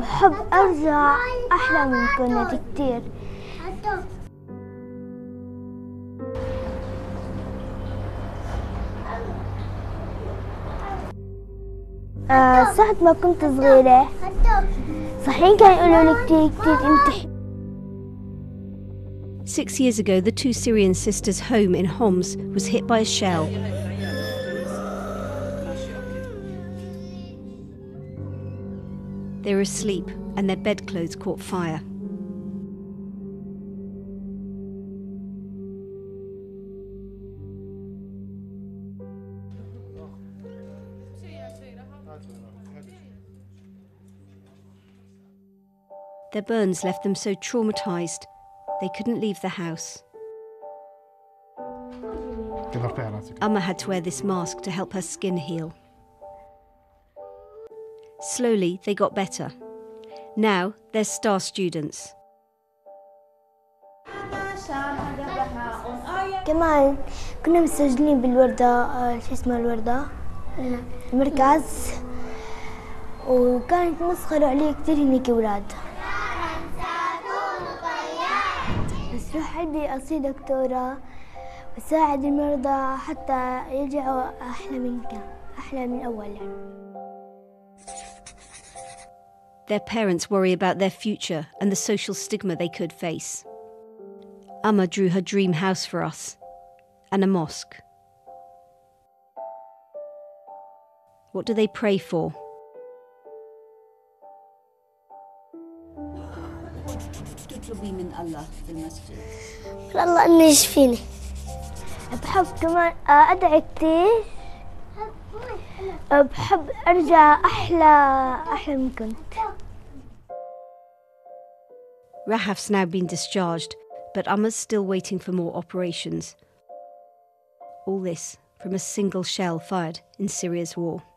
بحب أرجع أحلى من كنت كتير. ساعة ما كنت صغيرة صحيح كانوا يقولوا لي كتير كتير امتحي. 6 years ago, the two Syrian sisters' home in Homs was hit by a shell. They were asleep and their bedclothes caught fire. Their burns left them so traumatised, they couldn't leave the house. Amma had to wear this mask to help her skin heal. Slowly, they got better. Now, they're star students. كمان كنا مسجلين بالوردة شو اسمه الوردة المركز وكانت يتمسخروا علي كثير هنيك اولاد. بس روح عندي اصير دكتورة وساعد المرضى حتى يرجعوا احلى منك احلى من اول يعني. Their parents worry about their future and the social stigma they could face. Amma drew her dream house for us, and a mosque. What do they pray for? Allah إني يشفيني. بحب كمان أدعي كتير. بحب أرجع أحلى من كنت. Rahaf's now been discharged, but Amma's still waiting for more operations. All this from a single shell fired in Syria's war.